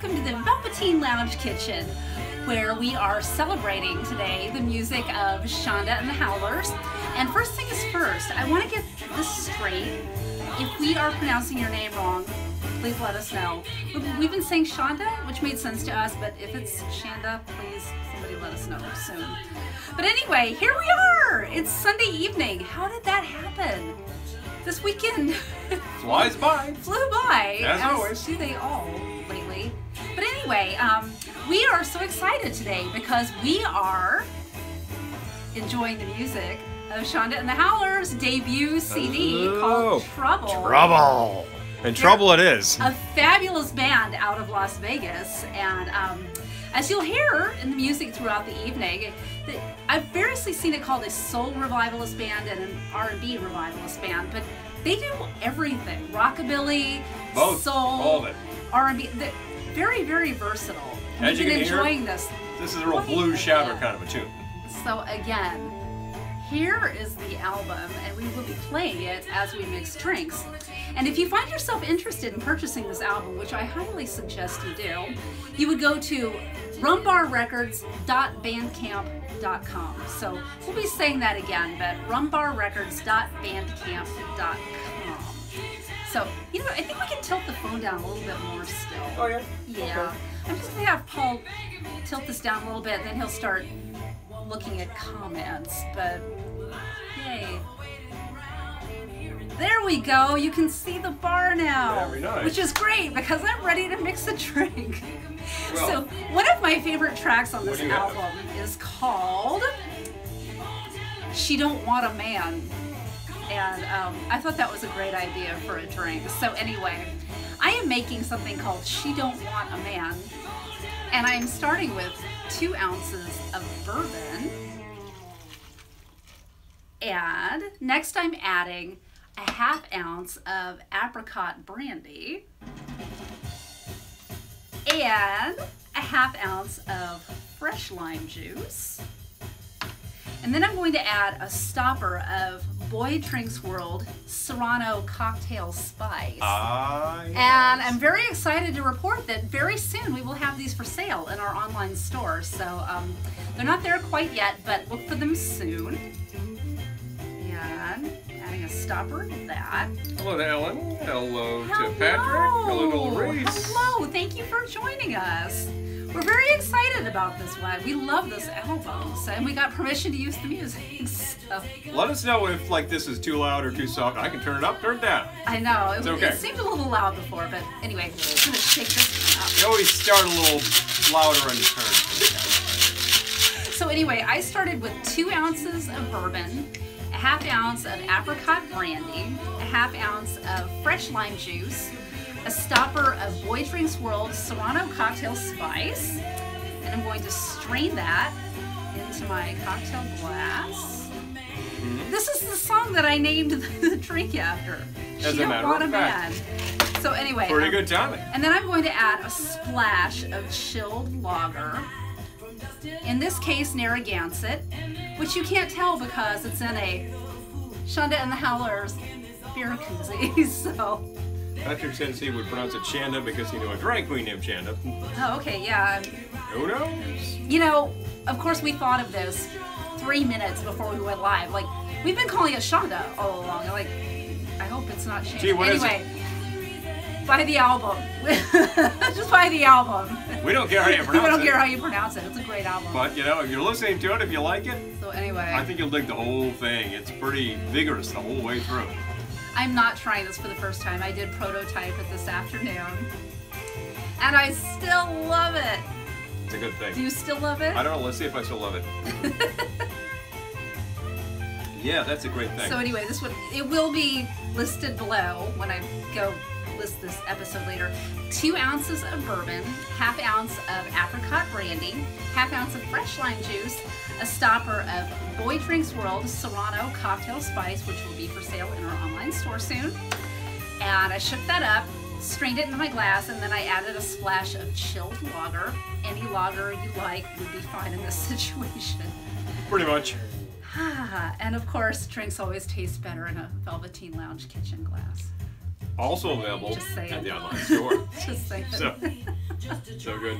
welcome to the Velveteen Lounge Kitchen, where we are celebrating today the music of Shanda and the Howlers. And first things first, I want to get this straight. If we are pronouncing your name wrong, please let us know. We've been saying Shanda, which made sense to us, but if it's Shanda, please somebody let us know soon. But anyway, here we are! It's Sunday evening. How did that happen? This weekend flies by. Flew by. As always. Do they all lately? But anyway, we are so excited today because we are enjoying the music of Shanda and the Howlers' debut CD called Trouble. Trouble. And Trouble it is. A fabulous band out of Las Vegas. And as you'll hear in the music throughout the evening, I've variously seen it called a soul revivalist band and an R&B revivalist band, but they do everything. Rockabilly, both, soul, all of it. R&B. They're very, very versatile. As you've been enjoying this. This is a real blues shouter kind of a tune. So again, here is the album, and we will be playing it as we mix drinks. And if you find yourself interested in purchasing this album, which I highly suggest you do, you would go to rumbarrecords.bandcamp.com. So we'll be saying that again, but rumbarrecords.bandcamp.com. So, you know, I think we can tilt the phone down a little bit more still. Oh, yeah? Yeah. Okay. I'm just going to have Paul tilt this down a little bit, then he'll start looking at comments, but hey, there we go. You can see the bar now, very nice. Which is great because I'm ready to mix a drink. Well, so one of my favorite tracks on this album is called She Don't Want A Man, and I thought that was a great idea for a drink. So anyway, I am making something called She Don't Want A Man, and I'm starting with 2 ounces of bourbon, and next I'm adding a 1/2 ounce of apricot brandy and a 1/2 ounce of fresh lime juice, and then I'm going to add a stopper of Boy Drinks World Serrano Cocktail Spice. Yes. And I'm very excited to report that very soon we will have these for sale in our online store. So they're not there quite yet, but look for them soon. And adding a stopper to that. Hello to Ellen. Hello to Patrick. Hello to Reese. Hello. Thank you for joining us. We're very excited about this one. We love this album, so, and we got permission to use the music. So. Let us know if like this is too loud or too soft. I can turn it up, turn it down. I know. It's okay. It seemed a little loud before, but anyway, I'm gonna shake this up. You always start a little louder on your turn. So anyway, I started with 2 ounces of bourbon, a 1/2 ounce of apricot brandy, a 1/2 ounce of fresh lime juice, a stopper of Boy Drinks World Serrano Cocktail Spice, and I'm going to strain that into my cocktail glass. This is the song that I named the drink after. As She Don't Want a Man. So anyway, pretty good timing. And then I'm going to add a splash of chilled lager. In this case, Narragansett, which you can't tell because it's in a Shanda and the Howlers beer koozie. So. Patrick says he would pronounce it Shanda because he knew a drag queen named Shanda. Oh, okay, yeah. Who knows? You know, of course we thought of this 3 minutes before we went live. Like, we've been calling it Shanda all along. Like, I hope it's not Shanda. Gee, what anyway, is it? Buy the album. Just buy the album. We don't care how you pronounce it. We don't care how you pronounce it. It's a great album. But, you know, if you're listening to it, if you like it. So anyway. I think you'll dig the whole thing. It's pretty vigorous the whole way through. I'm not trying this for the first time. I did prototype it this afternoon, and I still love it. It's a good thing. Do you still love it? I don't know. Let's see if I still love it. Yeah, that's a great thing. So anyway, this one, it will be listed below when I go list this episode later. 2 ounces of bourbon, 1/2 ounce of apricot brandy, 1/2 ounce of fresh lime juice, a stopper of Boy Drinks World Serrano Cocktail Spice, which will be for sale in our online store soon. And I shook that up, strained it into my glass, and then I added a splash of chilled lager. Any lager you like would be fine in this situation. Pretty much. And of course, drinks always taste better in a Velveteen Lounge Kitchen glass. Also available at the online store. Just saying. So. Just a so good.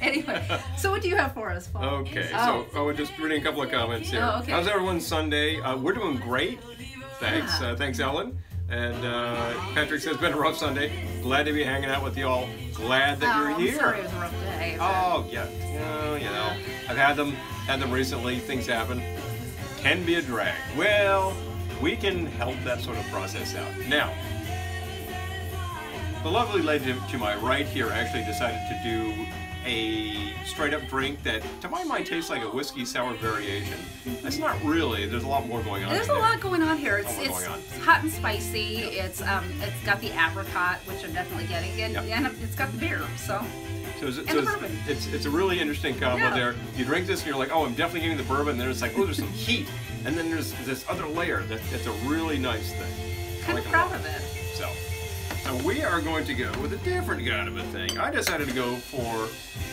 Anyway, so what do you have for us, Paul? Okay, so we're just reading a couple of comments here. Oh, okay. How's everyone Sunday? We're doing great. Thanks. Yeah. Thanks, Ellen. And Patrick says, been a rough Sunday. Glad to be hanging out with you all. Glad that you're here. Sorry it was a rough day. Oh, yeah. Well, you know, I've had them recently. Things happen. Can be a drag. Well, we can help that sort of process out. Now, the lovely lady to my right here actually decided to do a straight-up drink that, to my mind, tastes like a whiskey sour variation. That's not really. There's a lot more going on. There's a lot going on here. It's hot and spicy. Yeah. It's got the apricot, which I'm definitely getting, and it's got the beer. So it's a really interesting combo there. You drink this and you're like, oh, I'm definitely getting the bourbon. And then it's like, oh, there's some heat, and then there's this other layer. That's a really nice thing. Kind of proud of it. So we are going to go with a different kind of a thing. I decided to go for,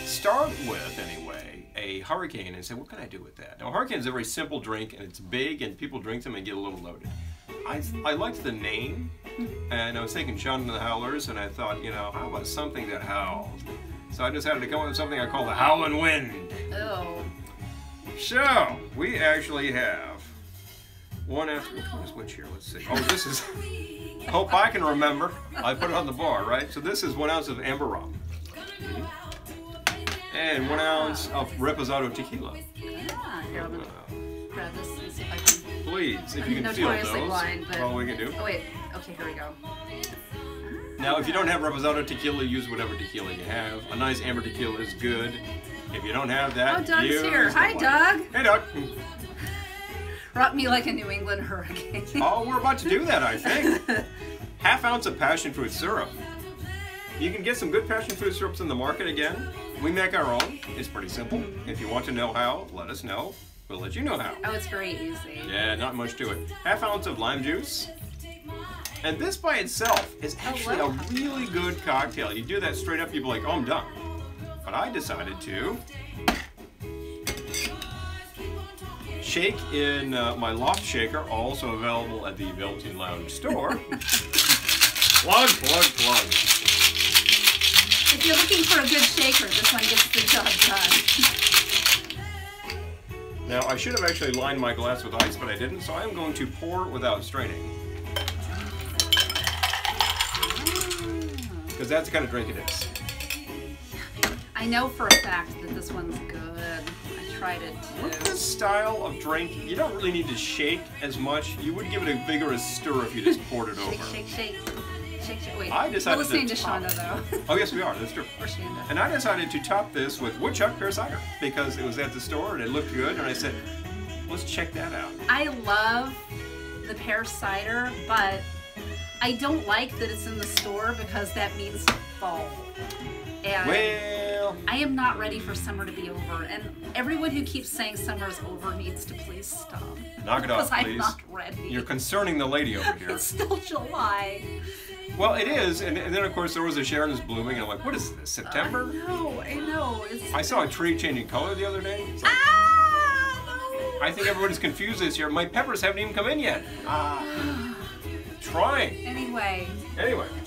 start with anyway, a hurricane and say, what can I do with that? Now, hurricane is a very simple drink and it's big and people drink them and get a little loaded. I liked the name and I was thinking Shanda and the Howlers and I thought, you know, how about something that howls? So I decided to come up with something I call the Howlin' Wind. Oh. So we actually have one after, which here, let's see. Oh, this is, hope I can remember. I put it on the bar, right? So this is 1 ounce of amber rum. And 1 ounce of reposado tequila. Yeah, grab this and see if I can. Please, if you can feel those. Blind, but all we can do. Oh wait, okay, here we go. Now, if you don't have reposado tequila, use whatever tequila you have. A nice amber tequila is good. If you don't have that, oh, Doug's here. Hi, Doug. Hey, Doug. Brought me like a New England hurricane. Oh, we're about to do that, I think. 1/2 ounce of passion fruit syrup. You can get some good passion fruit syrups in the market again. We make our own. It's pretty simple. If you want to know how, let us know. We'll let you know how. Oh, it's very easy. Yeah, not much to it. 1/2 ounce of lime juice. And this by itself is actually a really good cocktail. You do that straight up, you'd be like, oh, I'm done. But I decided to shake in my loft shaker, also available at the Velveteen Lounge store. Plug, plug, plug. If you're looking for a good shaker, this one gets the job done. Now, I should have actually lined my glass with ice, but I didn't, so I'm going to pour without straining. Because that's the kind of drink it is. I know for a fact that this one's good. With this style of drink, you don't really need to shake as much. You would give it a vigorous stir if you just poured it over. Shake, shake, shake, shake, shake. Wait, we're listening to Shanda, though. Oh, yes, we are. That's true. And I decided to top this with woodchuck pear cider because it was at the store and it looked good. And I said, let's check that out. I love the pear cider, but I don't like that it's in the store because that means fall. And well, I am not ready for summer to be over, and everyone who keeps saying summer's over needs to please stop. Knock it off, please. Because I'm not ready. You're concerning the lady over here. It's still July. Well, it is, and then of course there was a Sharon's blooming, and I'm like, what is this, September? I know. I saw a tree changing color the other day. Like, ah! No. I think everybody's confused this year. My peppers haven't even come in yet. Trying. Anyway,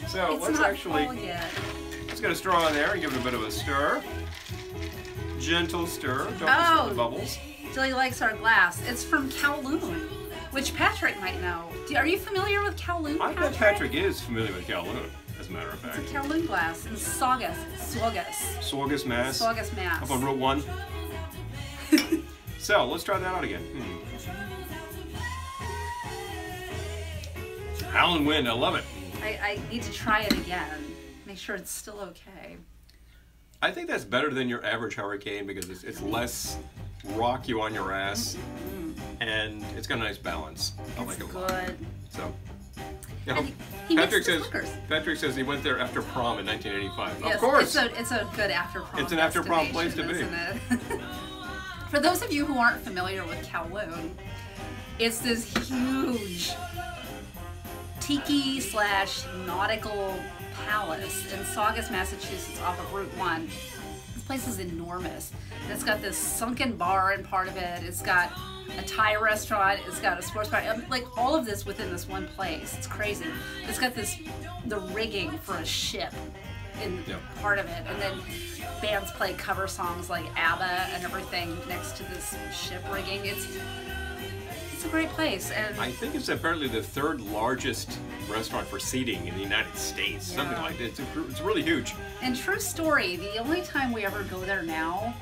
so it's let's not actually. Fall yet. Let's get a straw in there and give it a bit of a stir. Gentle stir. Don't let the bubbles. Jilly likes our glass. It's from Kowloon, which Patrick might know. Are you familiar with Kowloon, Patrick? I bet Patrick is familiar with Kowloon, as a matter of fact. It's a Kowloon glass in Saugus. Saugus, Mass. Up on Route One. So, let's try that out again. Howlin' Wind, I love it. I need to try it again. Make sure it's still okay. I think that's better than your average hurricane because it's less rock you on your ass, and it's got a nice balance. I like it. Good. So, you know, Patrick says he went there after prom in 1985. Yes, of course, it's a good after prom. It's an after prom place to be. Isn't it? For those of you who aren't familiar with Kowloon, it's this huge tiki / nautical palace in Saugus, Massachusetts, off of Route 1. This place is enormous. And it's got this sunken bar in part of it. It's got a Thai restaurant. It's got a sports bar. Like all of this within this one place. It's crazy. It's got the rigging for a ship in part of it. And then bands play cover songs like ABBA and everything next to this ship rigging. It's a great place. And I think it's apparently the third largest restaurant for seating in the United States. Yeah. Something like that. It's really huge. And true story, the only time we ever go there now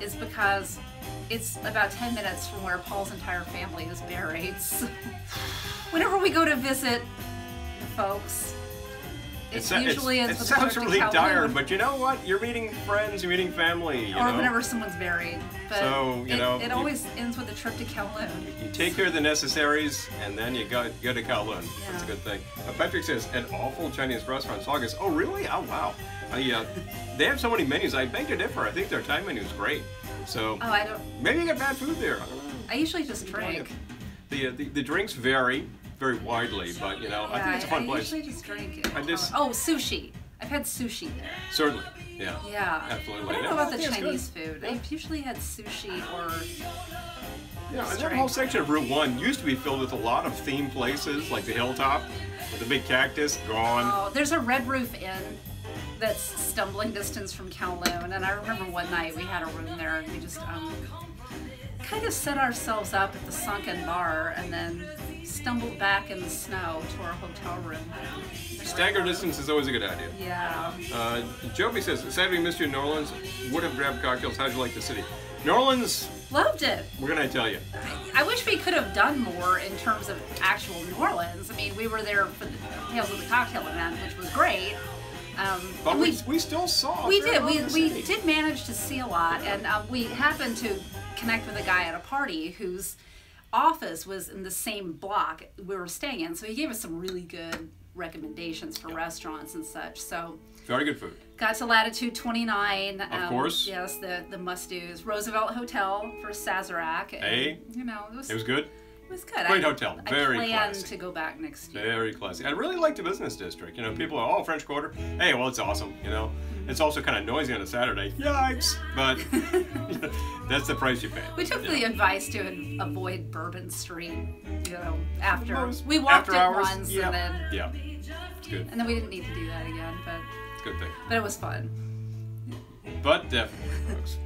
is because it's about 10 minutes from where Paul's entire family is buried. So whenever we go to visit the folks, it sounds really dire, but you know what? You're meeting friends, you're meeting family. Or whenever someone's buried. But so, it always ends with a trip to Kowloon. You take care of the necessaries, and then you go to Kowloon. Yeah. That's a good thing. Patrick says, an awful Chinese restaurant, Saugus. Oh, really? Oh, wow. They have so many menus. I beg to differ. I think their Thai menu is great. So, maybe you get bad food there. I don't know. I usually just drink. The drinks vary very widely, but I think it's a fun place. I usually just drink it. Oh, sushi. I've had sushi there. Certainly, yeah. Yeah. Absolutely. I don't know about the Chinese food. Yeah. I've usually had sushi or... Yeah, and that whole section of Route One used to be filled with a lot of themed places, like the Hilltop, with the big cactus, gone. Oh, there's a Red Roof Inn that's stumbling distance from Kowloon, and I remember one night we had a room there and we just kind of set ourselves up at the sunken bar and then stumbled back in the snow to our hotel room. Stagger distance is always a good idea. Yeah. Joby says, sad we missed you in New Orleans. Would have grabbed cocktails. How'd you like the city? New Orleans. Loved it. We're going to tell you. I wish we could have done more in terms of actual New Orleans. I mean, we were there for the Tales of the Cocktail event, which was great. But we still saw. We did. We did manage to see a lot, and we happened to connect with a guy at a party whose office was in the same block we were staying in. So he gave us some really good recommendations for restaurants and such. So very good food. Got to Latitude 29. Of course. Yes, the must dos. Roosevelt Hotel for Sazerac. Hey. It was good. It was good. Great hotel. Very classy. I plan to go back next year. Very classy. I really like the business district. People are, oh, French Quarter. Hey, well, it's awesome. It's also kind of noisy on a Saturday. Yikes! But that's the price you pay. We took the advice to avoid Bourbon Street. After we walked it once, and then it's good. And then we didn't need to do that again, but it's a good thing. But it was fun. But definitely, folks.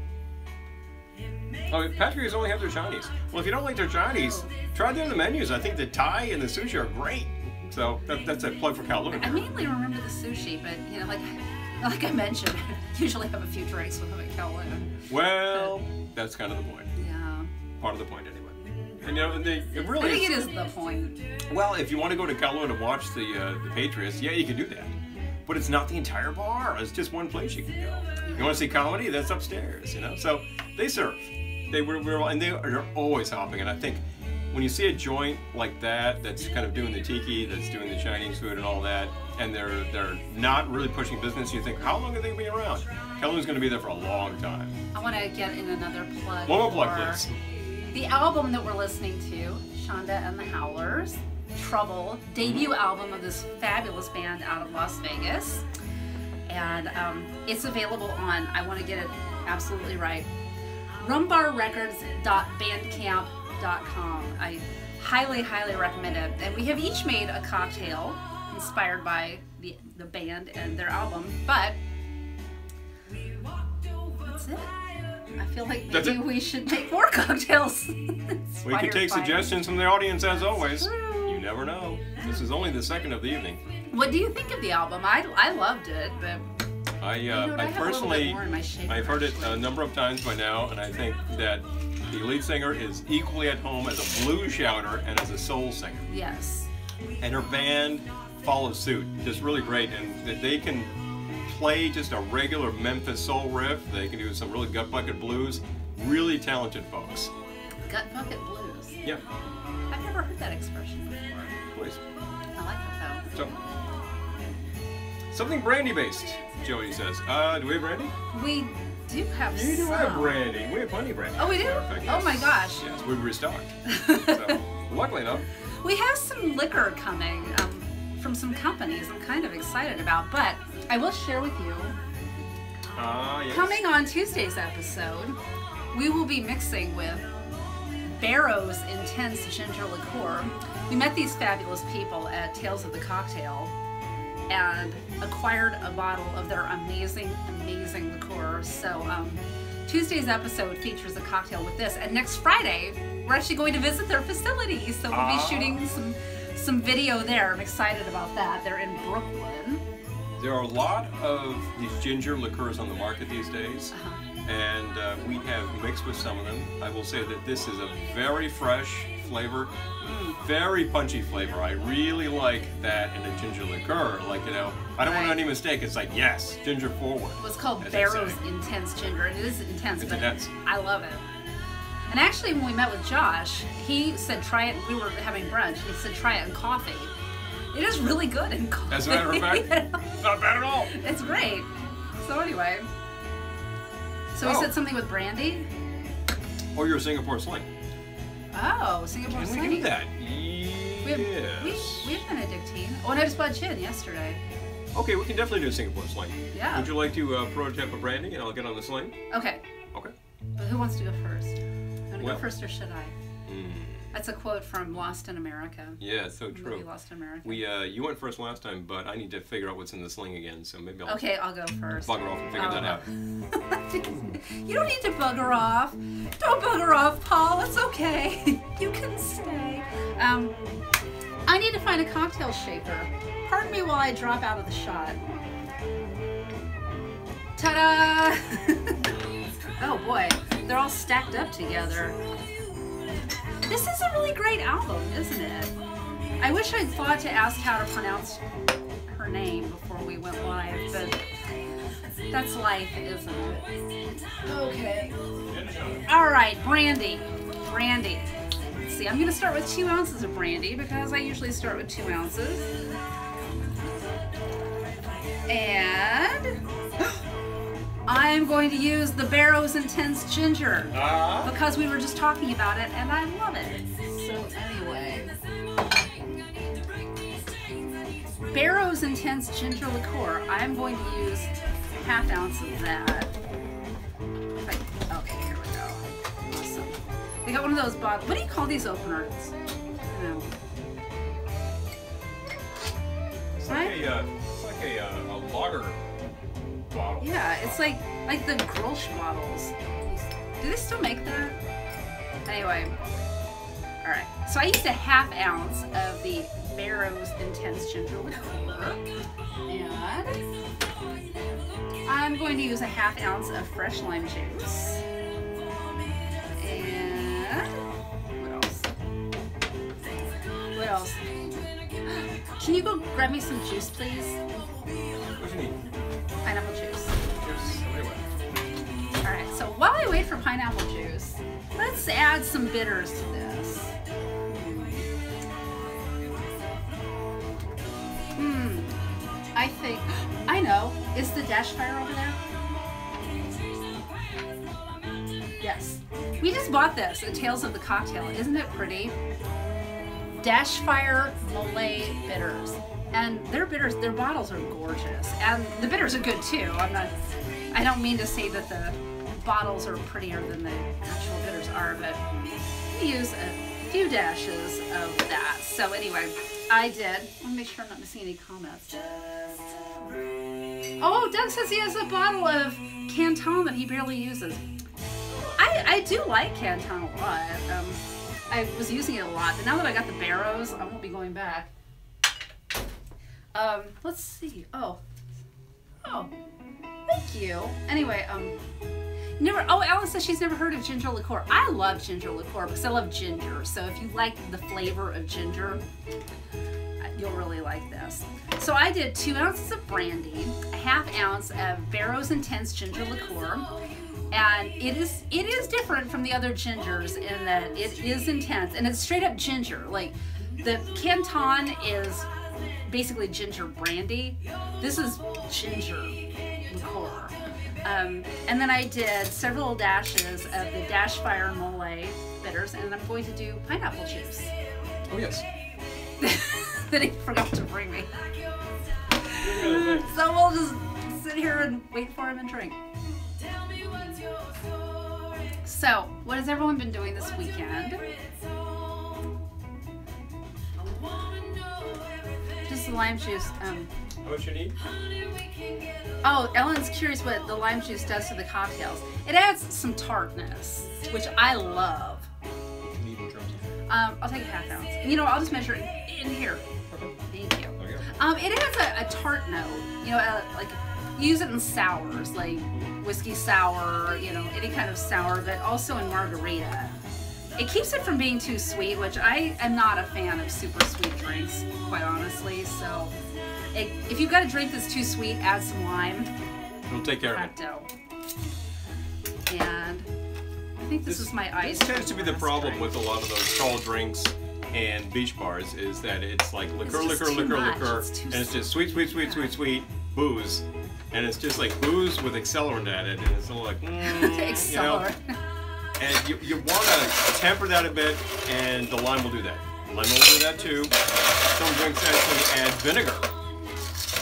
Oh, Patrick's only have their Chinese. Well, if you don't like their Chinese, try them on the menus. I think the Thai and the sushi are great. So that's a plug for Kowloon. I mainly remember the sushi, but like I mentioned, I usually have a few drinks with them at Kowloon. Well, that's kind of the point. Yeah. Part of the point, anyway. And I think it is the point. Well, if you want to go to Kowloon and watch the Patriots, yeah, you can do that. But it's not the entire bar. It's just one place you can go. You want to see comedy? That's upstairs. So they serve. They're always hopping. And I think when you see a joint like that, that's kind of doing the tiki, that's doing the Chinese food and all that, and they're not really pushing business, you think, how long are they going to be around? Kowloon's going to be there for a long time. I want to get in another plug. One more plug, please. The album that we're listening to, Shanda and the Howlers, Trouble, debut album of this fabulous band out of Las Vegas. And it's available on, I want to get it absolutely right, rumbarrecords.bandcamp.com. I highly, highly recommend it. And we have each made a cocktail inspired by the band and their album, but that's it. I feel like maybe we should make more cocktails. We can take suggestions from the audience as always. True. You never know. This is only the second of the evening. What do you think of the album? I loved it, but I personally, I've heard it a number of times by now, and I think that the lead singer is equally at home as a blues shouter and as a soul singer. Yes. And her band follows suit. Just really great, and they can play just a regular Memphis soul riff. They can do some really gut bucket blues. Really talented folks. Gut bucket blues? Yeah. I've never heard that expression before. Please. I like it though. Something brandy-based, Jody says. Do we have brandy? We do have some. You do have brandy. We have plenty of brandy. Oh, we do? Oh, my gosh. Yes, we restocked. So, luckily enough. We have some liquor coming from some companies I'm kind of excited about, but I will share with you. Yes. Coming on Tuesday's episode, we will be mixing with Barrow's Intense Ginger Liqueur. We met these fabulous people at Tales of the Cocktail. and acquired a bottle of their amazing, amazing liqueur. So Tuesday's episode features a cocktail with this, and next Friday we're actually going to visit their facility, so we'll be shooting some video there. I'm excited about that. They're in Brooklyn. There are a lot of these ginger liqueurs on the market these days, and we have mixed with some of them. I will say that this is a very fresh flavor, very punchy flavor. I really like that in a ginger liqueur. Like, you know, I don't want any mistake. It's like, yes, ginger forward. Well, it's called Barrow's Intense Ginger. It is intense, but intense. I love it. And actually, when we met with Josh, he said try it. We were having brunch. He said try it in coffee. It is really good in coffee. As a matter of fact, it's not bad at all. It's great. So anyway, so we said something with brandy. Or your Singapore Sling. Oh, Singapore Sling. Can we do that? Yes. We have Benedictine. Oh, and I just bought gin yesterday. Okay, we can definitely do Singapore Sling. Yeah. Would you like to prototype a brandy, and I'll get on the sling? Okay. Okay. But who wants to go first? Go first, or should I? That's a quote from Lost in America. Yeah, it's so true. Lost in America. We, you went first last time, but I need to figure out what's in the sling again, so maybe I'll... Okay, I'll go first. Bugger off and figure that out. You don't need to bugger off. Don't bugger off, Paul. It's okay. You can stay. I need to find a cocktail shaker. Pardon me while I drop out of the shot. Ta-da! Oh, boy. They're all stacked up together. This is a really great album, isn't it? I wish I'd thought to ask how to pronounce her name before we went live, but that's life, isn't it? Okay. All right, brandy. Brandy. Let's see, I'm going to start with 2 ounces of brandy because I usually start with 2 ounces. And I'm going to use the Barrow's Intense Ginger because we were just talking about it and I love it. So anyway, Barrow's Intense Ginger Liqueur. I'm going to use 1/2 ounce of that. Okay, here we go. Awesome. I got one of those bottles. What do you call these openers? No. It's like a lager. Bottle. Yeah, it's like the Grolsch bottles. Do they still make that? Anyway, all right. So I used 1/2 ounce of the Barrow's Intense Ginger Liqueur, and I'm going to use 1/2 ounce of fresh lime juice. And what else? What else? Can you go grab me some juice, please? What do you need? Pineapple juice. Alright, so while I wait for pineapple juice, let's add some bitters to this. I think, I know, is the Dash Fire over there? Yes. We just bought this at Tales of the Cocktail. Isn't it pretty? Dash Fire Mole Bitters. And their bitters, their bottles are gorgeous, and the bitters are good too. I don't mean to say that the bottles are prettier than the actual bitters are, but we use a few dashes of that. So anyway, I did. I want to make sure I'm not missing any comments. Oh, Doug says he has a bottle of Canton that he barely uses. I do like Canton a lot. I was using it a lot, but now that I got the Barrows, I won't be going back. Let's see. Oh, thank you. Anyway, Alice says she's never heard of ginger liqueur. I love ginger liqueur because I love ginger. So if you like the flavor of ginger, you'll really like this. So I did 2 ounces of brandy, 1/2 ounce of Barrow's Intense Ginger Liqueur. And it is different from the other gingers in that it is intense and it's straight up ginger. Like the Canton is basically ginger brandy. This is ginger liqueur. And then I did several dashes of the Dash Fire Mole bitters, and I'm going to do pineapple juice. Oh yes. That he forgot to bring me. So we'll just sit here and wait for him and drink. So, what has everyone been doing this weekend? Just some lime juice. How much you need? Oh, Ellen's curious what the lime juice does to the cocktails. It adds some tartness, which I love. I'll take a half ounce. And, you know, I'll just measure it in here. Okay. Thank you. Okay. It has a tart note. You know, like use it in sours, like whiskey sour, you know, any kind of sour, but also in margarita. It keeps it from being too sweet, which I am not a fan of super sweet drinks, quite honestly. So, if you've got a drink that's too sweet, add some lime. It'll take care of it. And I think this is my ice. This tends to be the problem with a lot of those tall drinks and beach bars is that it's like liquor, and it's just sweet, booze, and it's just like booze with accelerant added, and it's all like accelerant. You know, and you want to temper that a bit, and the lime will do that. Lime will do that too. Some drinks actually add vinegar.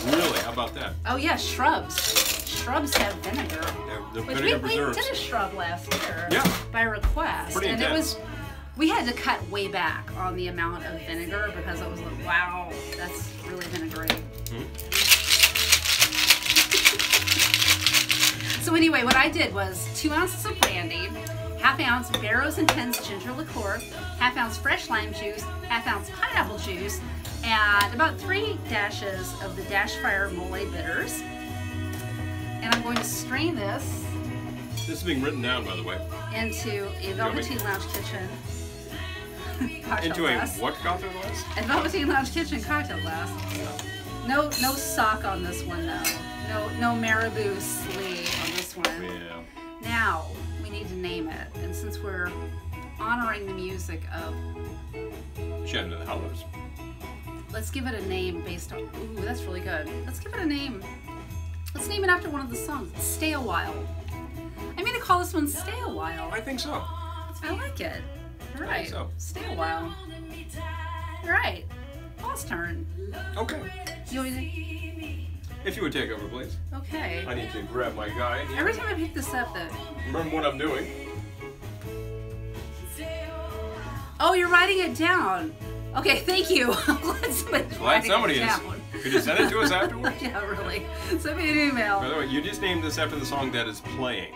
Really? How about that? Oh yeah, shrubs. Shrubs have vinegar. Which we did a shrub last year by request. Pretty and intense. It was, we had to cut way back on the amount of vinegar because it was like, wow, that's really vinegary. Mm-hmm. So anyway, what I did was 2 ounces of brandy, half ounce Barrow's Intense Ginger Liqueur, half ounce fresh lime juice, half ounce pineapple juice, and about 3 dashes of the Dash Fire Mole Bitters. And I'm going to strain this. This is being written down, by the way. Into a Velveteen Lounge Kitchen cocktail glass. Into a what cocktail glass? A Velveteen Lounge Kitchen cocktail glass. No sock on this one, though. No marabou sleeve on this one. Yeah. Now, we need to name it. And since we're honoring the music of Shanda and the Howlers, let's give it a name based on... Ooh, that's really good. Let's give it a name. Let's name it after one of the songs. Stay Awhile. I'm going to call this one Stay Awhile. I think so. I like it. All right. I think so. Stay Awhile. All right. Paul's turn. Okay. You want me to... If you would take over, please. Okay. I need to grab my guy. Every time I pick this up, though. Remember what I'm doing. Oh, you're writing it down. Okay, thank you. Glad somebody is. Could you send it to us afterwards? Yeah, really. Send me an email. By the way, you just named this after the song that is playing.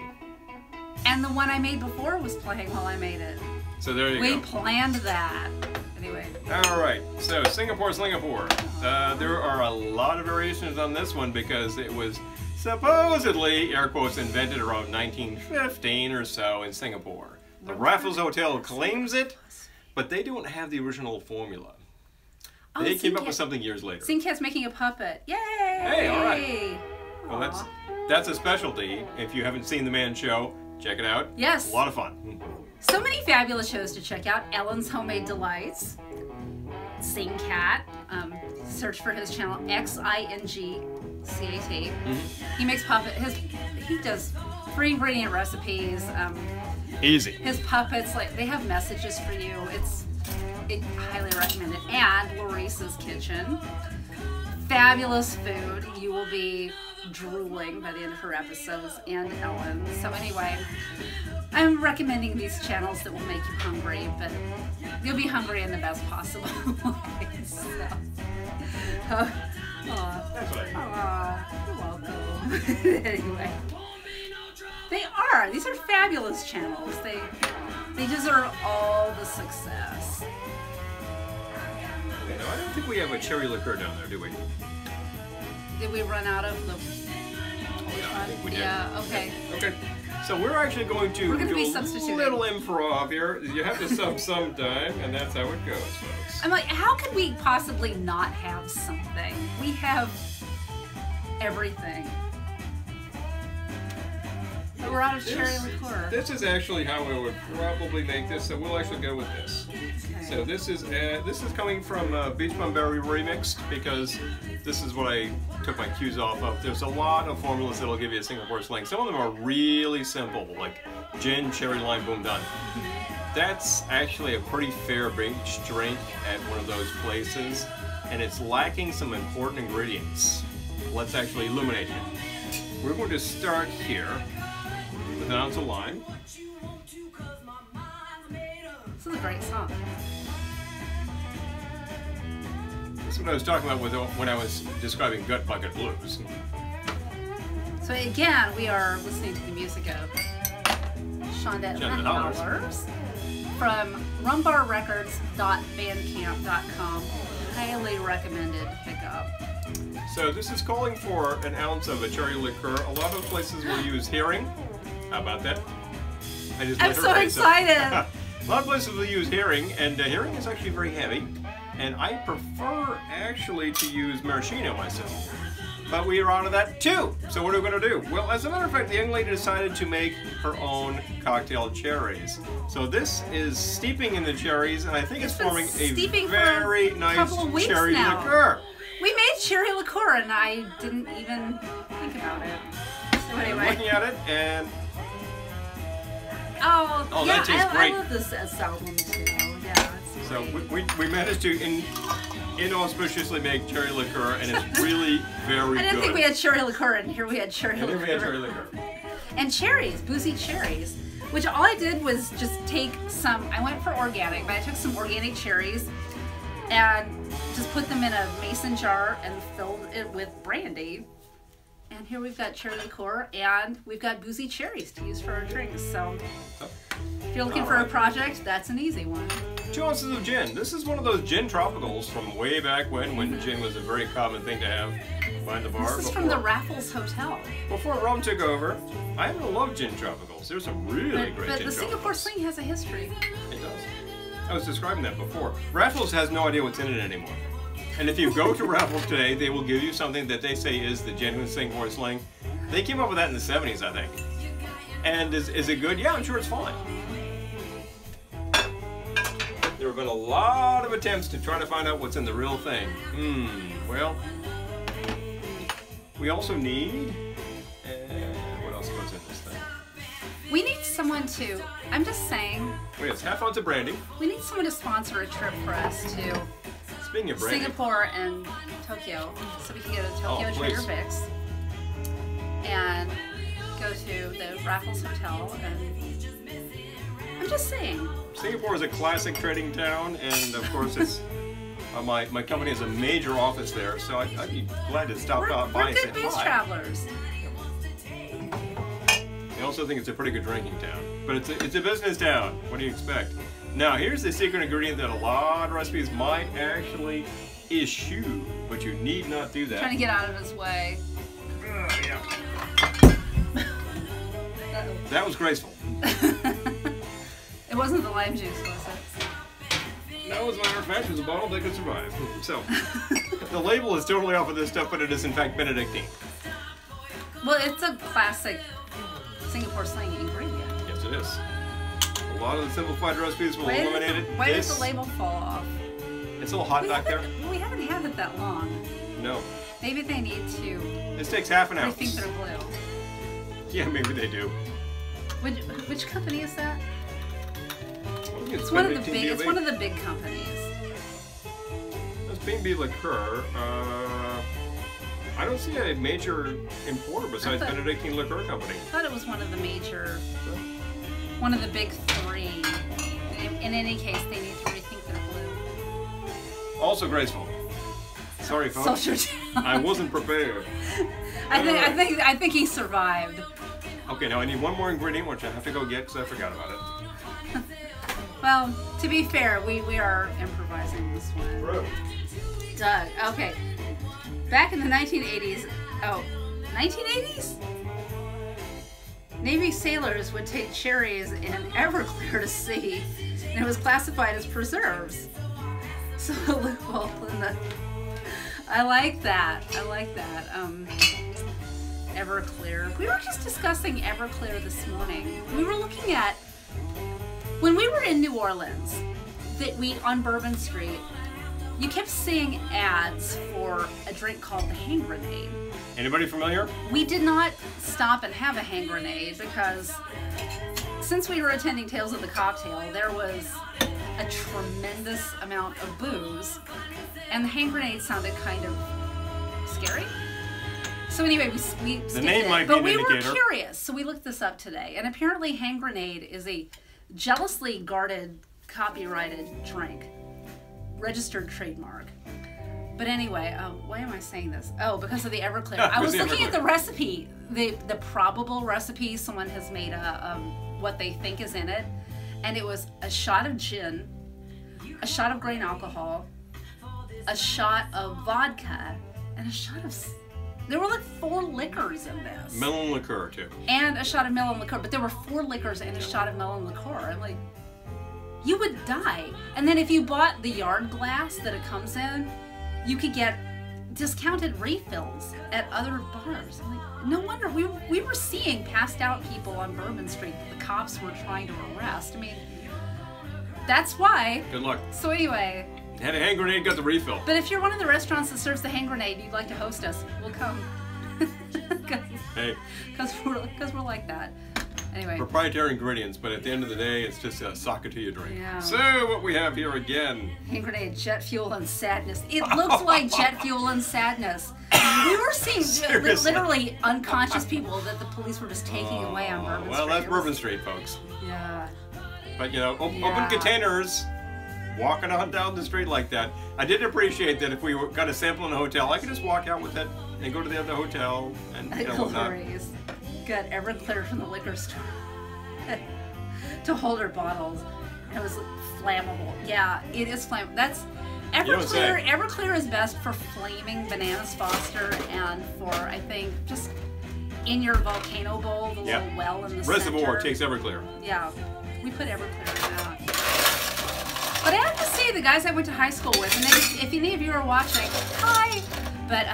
And the one I made before was playing while I made it. So there you go. We planned that. Anyway. All right. So Singapore. There are a lot of variations on this one because it was supposedly, air quotes, invented around 1915 or so in Singapore. The Raffles Hotel claims it. But they don't have the original formula. Oh, they came up with something years later. Sinkat's making a puppet. Yay! Hey, all right. Aww. Well, that's a specialty. If you haven't seen the Man Show, check it out. Yes. A lot of fun. So many fabulous shows to check out. Ellen's Homemade Delights. Singkat. Search for his channel, XINGCAT. Mm-hmm. He makes puppet. He does free ingredient recipes. Easy. His puppets, like, they have messages for you. I highly recommend it. And Larissa's Kitchen. Fabulous food. You will be drooling by the end of her episodes. And Ellen. So anyway, I'm recommending these channels that will make you hungry, but you'll be hungry in the best possible way. So. You're welcome. Anyway. They are. These are fabulous channels. They deserve all the success. Okay, no, I don't think we have a cherry liqueur down there, do we? Did we run out of the? I think we did. Yeah. Okay. Okay. So we're actually going to do a little improv here. You have to sub sometime, and that's how it goes, folks. I'm like, how could we possibly not have something? We have everything. But we're out of cherry liqueur. This is actually how we would probably make this, so we'll actually go with this. Okay. So this is coming from Beach Bum Berry Remixed, because this is what I took my cues off of. There's a lot of formulas that'll give you a Singapore slang. Some of them are really simple, like gin, cherry lime, boom, done. That's actually a pretty fair beach drink at one of those places, and it's lacking some important ingredients. Let's actually illuminate it. We're going to start here. An ounce of lime. This is a great song. That's what I was talking about when I was describing Gut Bucket Blues. So again, we are listening to the music of Shanda and the Howlers from rumbarrecords.bandcamp.com. Highly recommended pickup. So this is calling for an ounce of a cherry liqueur. A lot of places will use Heering. How about that? I'm so excited! A lot of places will use Heering, and Heering is actually very heavy. And I prefer actually to use maraschino myself. But we are out of that too. So what are we going to do? Well, as a matter of fact, the young lady decided to make her own cocktail cherries. So this is steeping in the cherries, and I think it's forming a very nice cherry liqueur. We made cherry liqueur, and I didn't even think about it. So anyway, I'm looking at it, and oh yeah, that tastes great. I love this album too. Yeah. So we managed to inauspiciously make cherry liqueur, and it's really very good. I didn't think we had cherry liqueur, and here we had cherry liqueur. And cherries, boozy cherries, which all I did was just take some, I went for organic, but I took some organic cherries and just put them in a mason jar and filled it with brandy. And here we've got cherry liqueur, and we've got boozy cherries to use for our drinks. So if you're looking for a project, that's an easy one. 2 ounces of gin. This is one of those gin tropicals from way back when gin was a very common thing to have behind the bar. This is from the Raffles Hotel. Before rum took over, I love gin tropicals. There's some really great gin tropicals. But the Singapore Sling has a history. It does. I was describing that before. Raffles has no idea what's in it anymore. And if you go to Raffles today, they will give you something that they say is the genuine Singapore Sling. They came up with that in the 70s, I think. And is it good? Yeah, I'm sure it's fine. There have been a lot of attempts to try to find out what's in the real thing. Well, we also need, what else goes in this thing? We need someone to, I'm just saying. Wait, it's half ounce of brandy. We need someone to sponsor a trip for us to Singapore and Tokyo, so we can go to Tokyo Trader Vic's and go to the Raffles Hotel and I'm just saying. Singapore is a classic trading town, and of course it's my company has a major office there, so I'd be glad to stop by and say hi. We're good booze travelers. I also think it's a pretty good drinking town, but it's a business town. What do you expect? Now here's the secret ingredient that a lot of recipes might actually eschew, but you need not do that. I'm trying to get out of his way. Yeah. That was graceful. It wasn't the lime juice, was it? That was, matter of fact, it was a bottle that could survive. So, the label is totally off of this stuff, but it is in fact Benedictine. Well, it's a classic Singapore Sling ingredient. Yes, it is. A lot of the simplified recipes will eliminate it. Why does the label fall off? It's a little hot back there. We haven't had it that long. No. Maybe they need to. This takes half an hour. I think they're blue. Yeah, maybe they do. Which company is that? It's one of the big. It's one of the big companies. That's B&B Liqueur. I don't see a major importer besides Benedictine Liqueur Company. I thought it was one of the major, one of the big three. In any case, they need to rethink their blue. Also graceful. Sorry, folks. I wasn't prepared. I think he survived. Okay, now I need one more ingredient, which I have to go get because I forgot about it. Well, to be fair, we are improvising this one. Bro. Doug, okay. Back in the 1980s, 1980s? Navy sailors would take cherries in Everclear to sea, and it was classified as preserves. So a loophole in the... I like that, Everclear. We were just discussing Everclear this morning. We were looking at... When we were in New Orleans, on Bourbon Street, you kept seeing ads for a drink called the hand grenade. Anybody familiar? We did not stop and have a hand grenade because since we were attending Tales of the Cocktail, there was a tremendous amount of booze, and the hand grenade sounded kind of scary. So anyway, we skipped it, but we were curious, so we looked this up today, and apparently hand grenade is a jealously guarded, copyrighted drink, registered trademark. But anyway, why am I saying this? Oh, because of the Everclear. I was looking at the recipe, the probable recipe someone has made what they think is in it, and it was a shot of gin, a shot of grain alcohol, a shot of vodka, and a shot of... There were like 4 liquors in this. Melon liqueur, too. And a shot of melon liqueur, but there were 4 liquors and a shot of melon liqueur. I'm like, you would die. And then if you bought the yard glass that it comes in, you could get discounted refills at other bars. I'm like, no wonder we were seeing passed out people on Bourbon Street that the cops were trying to arrest. I mean, that's why. Good luck. So anyway. Had a hand grenade, got the refill. But if you're one of the restaurants that serves the hand grenade and you'd like to host us, we'll come. Hey. Because we're like that. Anyway. Proprietary ingredients, but at the end of the day, it's just a socket to your drink. Yeah. So what we have here again. Hand grenade, jet fuel, and sadness. It looks like jet fuel and sadness. We were seeing literally unconscious people that the police were just taking away on Bourbon Street. Well, that's Bourbon Street, folks. Yeah. But, you know, open containers. Walking on down the street like that, I did appreciate that if we got a sample in a hotel, I could just walk out with it and go to the other hotel and Glorious. Got Everclear from the liquor store to hold her bottles. And it was flammable. Yeah, it is flammable. That's Everclear. You know, Everclear is best for flaming bananas Foster and for, I think, just in your volcano bowl, the little well in the reservoir takes Everclear. Yeah, we put Everclear in that. But I have to say, the guys I went to high school with, and they, if any of you are watching, hi! But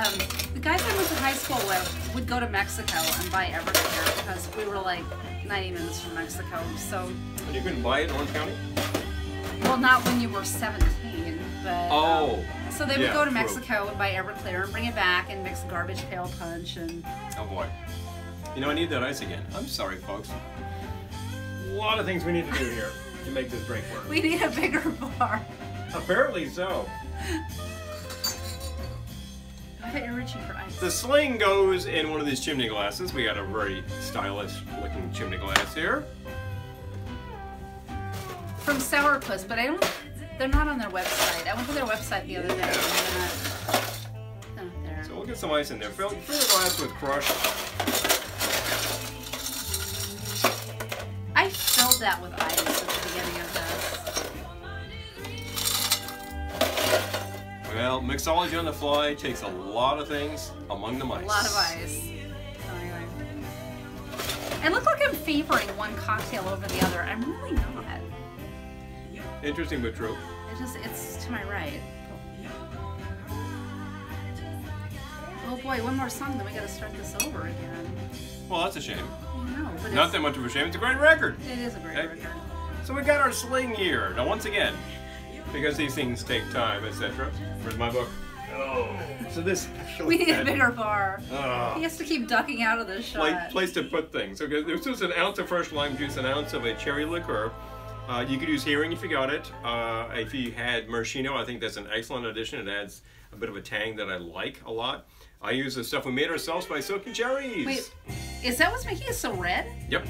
the guys I went to high school with would go to Mexico and buy Everclear because we were like 90 minutes from Mexico, so... And you couldn't buy it in Orange County? Well, not when you were 17, but... Oh! So they would go to Mexico and buy Everclear and bring it back and mix garbage pail punch and... Oh boy. You know, I need that ice again. I'm sorry, folks. A lot of things we need to do here. To make this drink work. We need a bigger bar. Apparently so. I bet you're reaching for ice. The sling goes in one of these chimney glasses. We got a very stylish looking chimney glass here. From Sourpuss, but I don't, they're not on their website. I went to their website the other day. They're not there. So we'll get some ice in there. Fill the glass with crushed. I filled that with ice at the beginning of this. Well, mixology on the fly takes a lot of things, among them ice. A lot of ice. Anyway. I look like I'm favoring one cocktail over the other. I'm really not. Interesting but true. It's to my right. Oh boy, one more song, then we gotta start this over again. Well, that's a shame. No, but not that much of a shame. It's a great record. It is a great record. So we got our sling here. Now, once again, because these things take time, etc. Where's my book? Oh, so this actually... We need a bigger bar. He has to keep ducking out of this shot. Like, place to put things. So this was an ounce of fresh lime juice, an ounce of a cherry liqueur. You could use Heering if you got it. If you had maraschino, I think that's an excellent addition. It adds a bit of a tang that I like a lot. I use the stuff we made ourselves by soaking cherries. Wait, is that what's making it so red? Yep.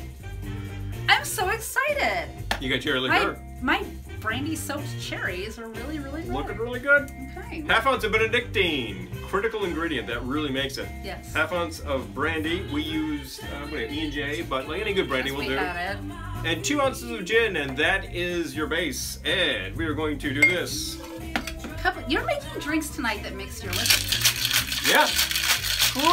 I'm so excited. You got cherry liqueur. My brandy soaked cherries are really, really good. Looking really good. Okay. Half ounce of Benedictine, critical ingredient that really makes it. Yes. Half ounce of brandy. We used E&J, but like any good brandy will do. Got it. And 2 ounces of gin, and that is your base. And we are going to do this. You're making drinks tonight that mix your liquor. Yeah. Cool.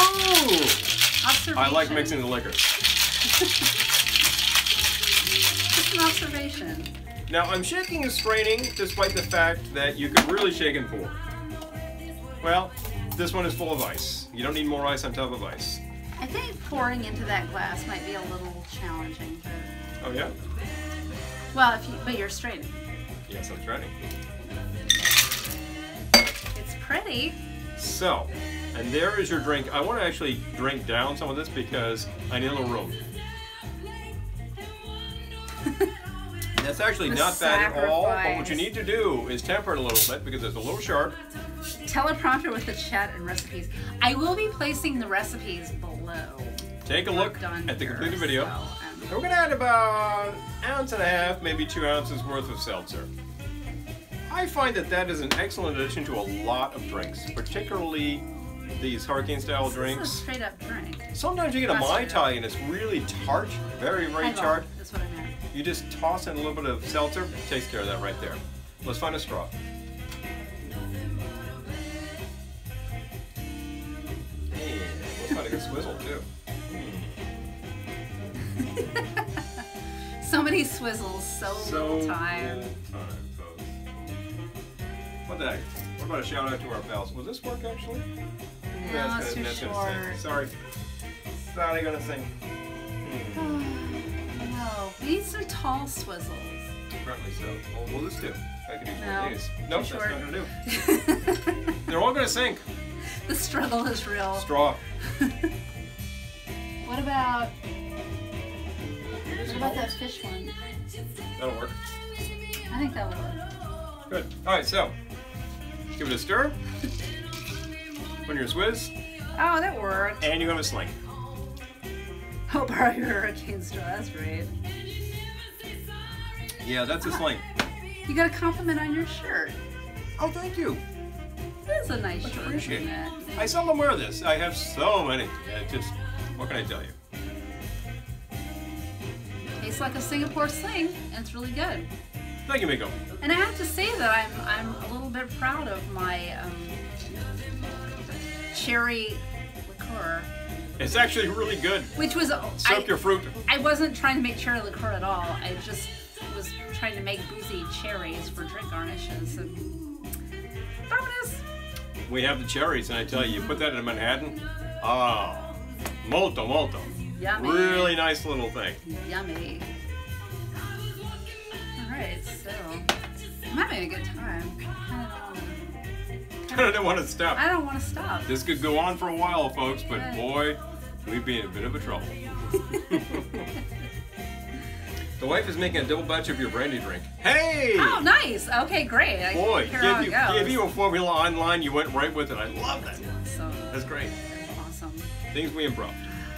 I like mixing the liquor. Just an observation. Now I'm shaking and straining despite the fact that you could really shake and pour. Well, this one is full of ice. You don't need more ice on top of ice. I think pouring into that glass might be a little challenging. Oh yeah? Well, but you're straining. Yes, I'm straining. It's pretty. So, and there is your drink. I want to actually drink down some of this because I need a little room. That's actually not bad at all, but what you need to do is temper it a little bit because it's a little sharp. Teleprompter with the chat and recipes. I will be placing the recipes below. Take a look at the completed video. So we're going to add about 1.5 ounces, maybe 2 ounces worth of seltzer. I find that that is an excellent addition to a lot of drinks, particularly these hurricane-style drinks. This is a straight-up drink. Sometimes you get a Mai Tai and it's really tart, very, very tart. That's what I meant. You just toss in a little bit of seltzer. Takes care of that right there. Let's find a straw. Hey, let's find a good swizzle, too. So many swizzles, so little time. What the heck? What about a shout out to our pals? Will this work actually? No, yeah, it's gonna, too short. Sorry. It's not gonna sing. No, we need some tall swizzles. Apparently so. Well, will this do? I can do no, nope, that's not gonna do. They're all gonna sink. The struggle is real. Straw. What about? What about that fish one? That'll work. I think that will work. Good. Alright, so give it a stir. When you're a swizz. Oh, that worked. And you have a sling. I'll borrow your hurricane straw. That's right. Yeah, that's a sling. You got a compliment on your shirt. Oh, thank you. That is a nice shirt. Appreciate it. I seldom wear this. I have so many. Yeah, just, what can I tell you? Tastes like a Singapore sling, and it's really good. Thank you, Miko. And I have to say that I'm a little bit proud of my cherry liqueur. It's actually really good. Which was soak your fruit. I wasn't trying to make cherry liqueur at all. I just was trying to make boozy cherries for drink garnishes. And bonus. We have the cherries, and I tell you, you put that in Manhattan. Ah, molto, molto. Yummy. Really nice little thing. Yummy. Alright, so I'm having a good time. I don't want to stop. I don't want to stop. This could go on for a while, folks, but boy, we'd be in a bit of a trouble. The wife is making a double batch of your brandy drink. Hey! Oh, nice. Okay, great. I boy, give you a formula online, you went right with it. I love that. That's awesome. That's great. That's awesome. Things we improv.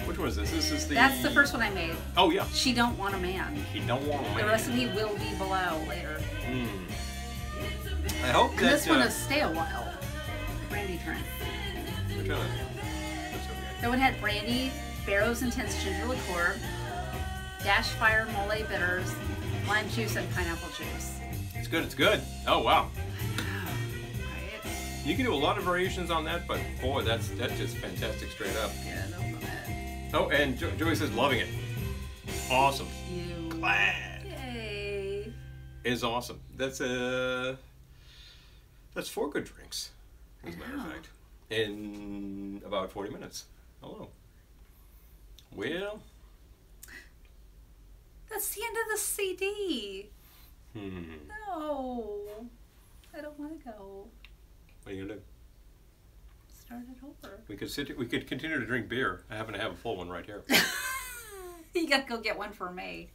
Which one is this? This is the... That's the first one I made. Oh, yeah. She Don't Want A Man. She Don't Want A Man. The recipe will be below later. Mm. I hope and that... this one is Stay Awhile. Brandy drink. Which one? That one had brandy, Barrow's Intense Ginger Liqueur, Dash Fire Mole Bitters, lime juice, and pineapple juice. It's good. It's good. Oh, wow. Right? You can do a lot of variations on that, but boy, that's just fantastic straight up. Yeah, no. Oh, and Joey says, loving it. Awesome. Thank you. Glad. Yay. It is awesome. That's four good drinks, as a matter of fact, in about 40 minutes. Hello. Well. That's the end of the CD. No. I don't want to go. What are you going to do? Start it over. We could continue to drink beer. I happen to have a full one right here. You gotta go get one for me.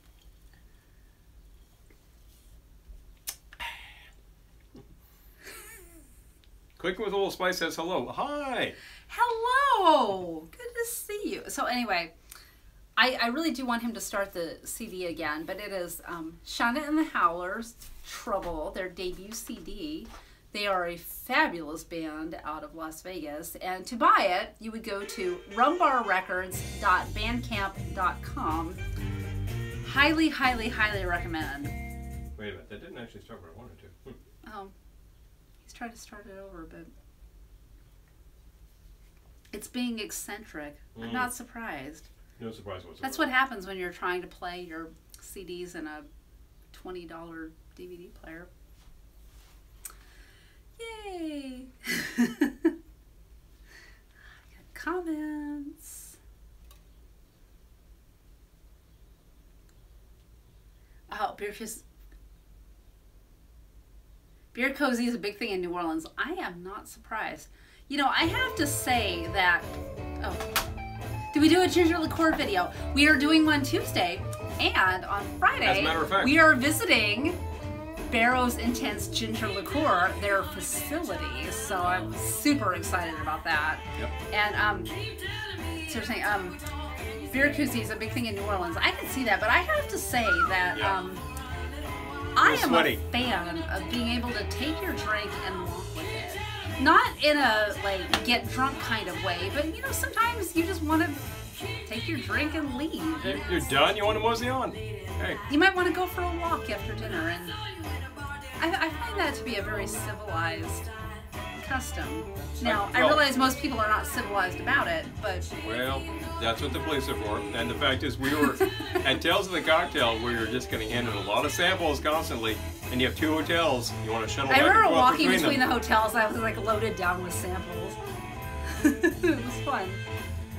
Cooking with a Little Spice says hello. Hi. Hello. Good to see you. So anyway, I really do want him to start the CD again, but it is Shanda and the Howlers, Trouble, their debut CD. They are a fabulous band out of Las Vegas, and to buy it, you would go to rumbarrecords.bandcamp.com. Highly, highly, highly recommend. Wait a minute, that didn't actually start where I wanted to. Oh, he's trying to start it over, but it's being eccentric. I'm not surprised. No surprise whatsoever. That's what happens when you're trying to play your CDs in a $20 DVD player. Yay! I got comments. Oh, beer cozy is a big thing in New Orleans. I am not surprised. You know, I have to say that. Oh, did we do a ginger liqueur video? We are doing one Tuesday, and on Friday, as a matter of fact, we are visiting Barrow's Intense Ginger Liqueur, their facility. So I'm super excited about that. Yep. And seriously, beer koozie is a big thing in New Orleans. I can see that, but I have to say that I am sweaty. A fan of being able to take your drink and walk with it. Not in a, like, get drunk kind of way, but, you know, sometimes you just want to take your drink and leave. You're done? You want to mosey on? Hey. You might want to go for a walk after dinner, and I find that to be a very civilized custom. Now, well, I realize most people are not civilized about it, but... Well, that's what the police are for. And the fact is, we were, at Tales of the Cocktail, we were just getting handed a lot of samples constantly, and you have two hotels, you want to shuttle back and forth. I remember walking between the hotels, I was like loaded down with samples. It was fun.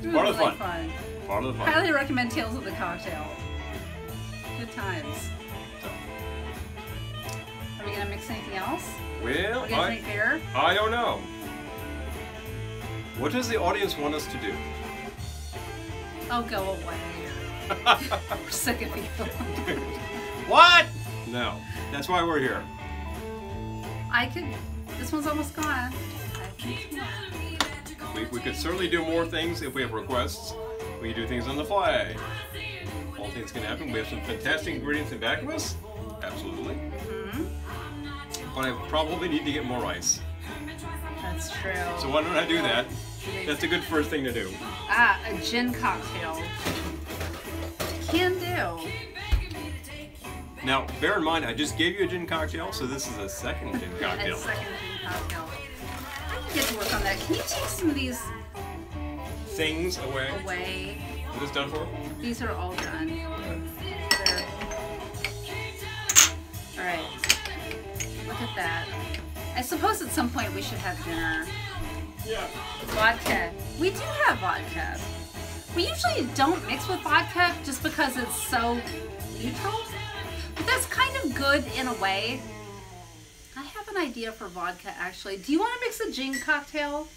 It was part of the really fun. Part of the fun. I highly recommend Tales of the Cocktail. Good times. Are we going to mix anything else? Well, I don't know. What does the audience want us to do? Oh, go away. We're sick of people. What? No. That's why we're here. This one's almost gone. We could certainly do more things if we have requests. We can do things on the fly. All things can happen. We have some fantastic ingredients in back of us. Absolutely. But I probably need to get more ice. That's true. So why don't I do that? That's a good first thing to do. Ah, a gin cocktail. Can do. Now, bear in mind, I just gave you a gin cocktail, so this is a second gin cocktail. A second gin cocktail. I can get to work on that. Can you take some of these... things away? Away. Is this done for? These are all done. Okay. All right. Look at that. I suppose at some point we should have dinner. Yeah. Vodka. We do have vodka. We usually don't mix with vodka just because it's so neutral. But that's kind of good in a way. I have an idea for vodka, actually. Do you want to mix a gin cocktail?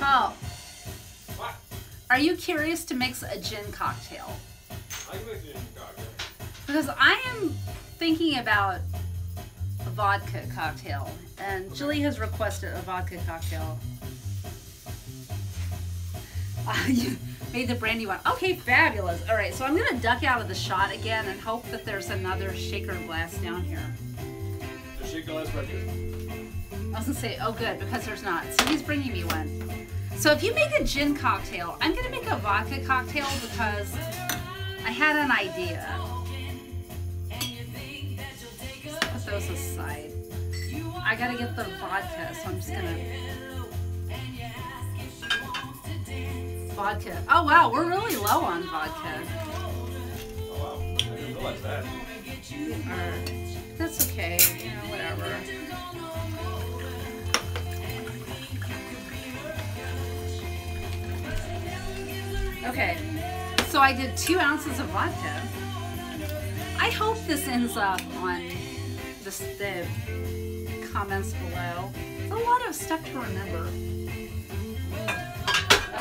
Oh. What? Are you curious to mix a gin cocktail? I can mix a gin cocktail. Because I am thinking about a vodka cocktail, and Julie has requested a vodka cocktail. You made the brandy one. Okay, fabulous. All right, so I'm going to duck out of the shot again and hope that there's another shaker glass down here. There's a shaker glass right here. I was going to say, oh good, because there's not. So he's bringing me one. So if you make a gin cocktail, I'm going to make a vodka cocktail because I had an idea. Those aside, I gotta get the vodka, so I'm just gonna vodka. Oh wow, we're really low on vodka. Oh wow, I didn't realize that. That's okay, you know, whatever. Okay, so I did 2 ounces of vodka. I hope this ends up on the comments below. It's a lot of stuff to remember.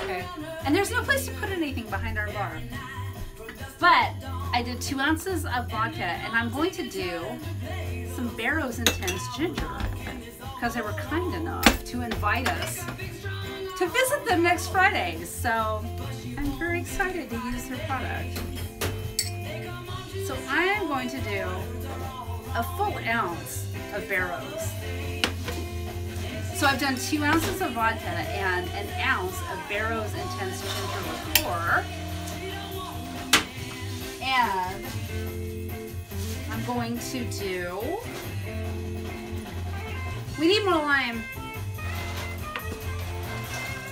Okay. And there's no place to put anything behind our bar. But I did 2 ounces of vodka, and I'm going to do some Barrow's Intense Ginger because they were kind enough to invite us to visit them next Friday. So I'm very excited to use their product. So I am going to do a full ounce of Barrow's. So I've done 2 ounces of vodka and an ounce of Barrow's Intense Ginger Liqueur. And I'm going to do... We need more lime.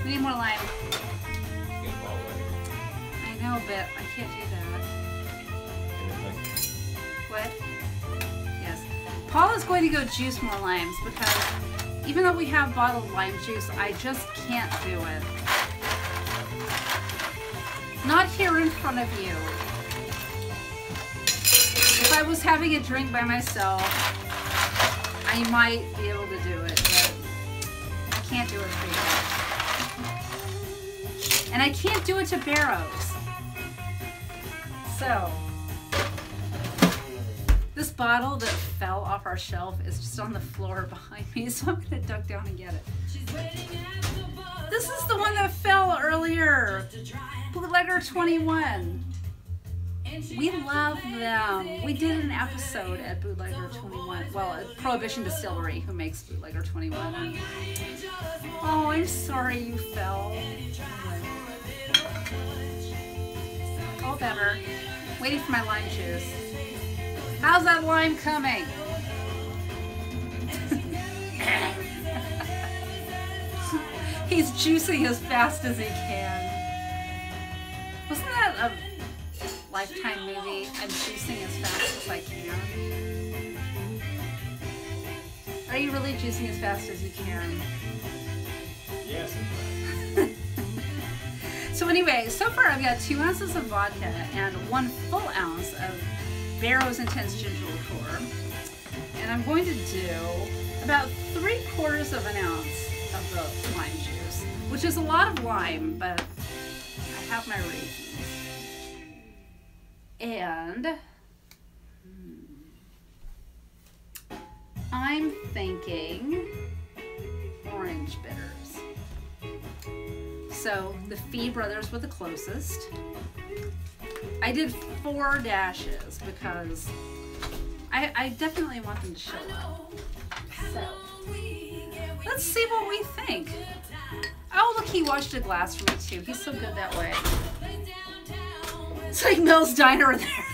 We need more lime. I know, but I can't do that. What? Paul is going to go juice more limes because even though we have bottled lime juice, I just can't do it. Not here in front of you. If I was having a drink by myself, I might be able to do it, but I can't do it for you. And I can't do it to Barrow's. So... this bottle that fell off our shelf is just on the floor behind me, so I'm going to duck down and get it. This is the one that fell earlier. Bootlegger 21. We love them. We did an episode at Bootlegger 21, well, at Prohibition Distillery, who makes Bootlegger 21. Oh, I'm sorry you fell. All better. Waiting for my lime juice. How's that lime coming? He's juicing as fast as he can. Wasn't that a Lifetime movie? I'm juicing as fast as I can. Are you really juicing as fast as you can? Yes. So anyway, so far I've got 2 ounces of vodka and 1 full ounce of Barrow's Intense Ginger Liqueur. And I'm going to do about 3/4 of an ounce of the lime juice, which is a lot of lime, but I have my reasons. And I'm thinking orange bitters. So the Fee Brothers were the closest. I did 4 dashes because I definitely want them to show up. So let's see what we think. Oh, look, he washed a glass for me too. He's so good that way. It's like Mel's Diner there.